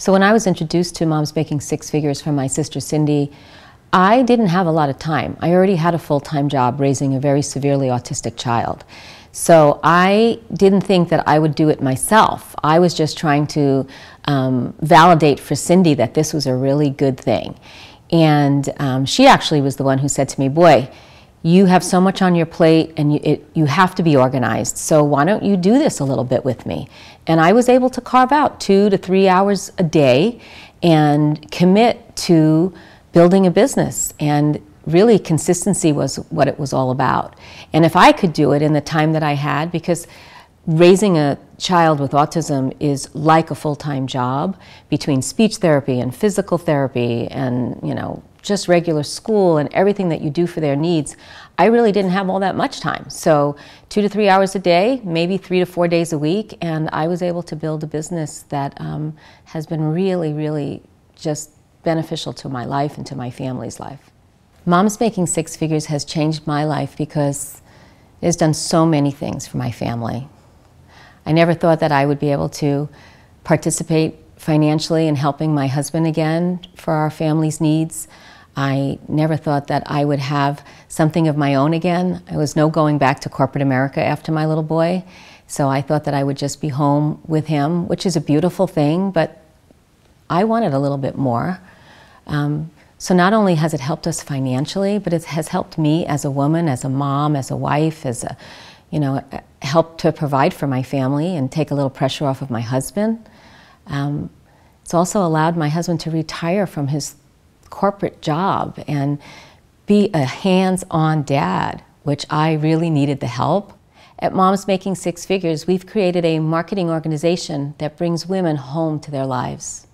So when I was introduced to Moms Making Six Figures from my sister Cindy, I didn't have a lot of time. I already had a full-time job raising a very severely autistic child. So I didn't think that I would do it myself. I was just trying to validate for Cindy that this was a really good thing. And she actually was the one who said to me, "Boy, you have so much on your plate and you have to be organized, so why don't you do this a little bit with me?" And I was able to carve out 2 to 3 hours a day and commit to building a business, and really consistency was what it was all about. And if I could do it in the time that I had, because raising a child with autism is like a full-time job, between speech therapy and physical therapy and, you know, just regular school and everything that you do for their needs, I really didn't have all that much time. So 2 to 3 hours a day, maybe 3 to 4 days a week, and I was able to build a business that has been really, really just beneficial to my life and to my family's life. Moms Making Six Figures has changed my life because it has done so many things for my family. I never thought that I would be able to participate financially in helping my husband again for our family's needs. I never thought that I would have something of my own again. There was no going back to corporate America after my little boy, so I thought that I would just be home with him, which is a beautiful thing, but I wanted a little bit more. So not only has it helped us financially, but it has helped me as a woman, as a mom, as a wife, as a, you know, help to provide for my family and take a little pressure off of my husband. It's also allowed my husband to retire from his corporate job and be a hands-on dad, which I really needed the help. At Moms Making Six Figures, we've created a marketing organization that brings women home to their lives.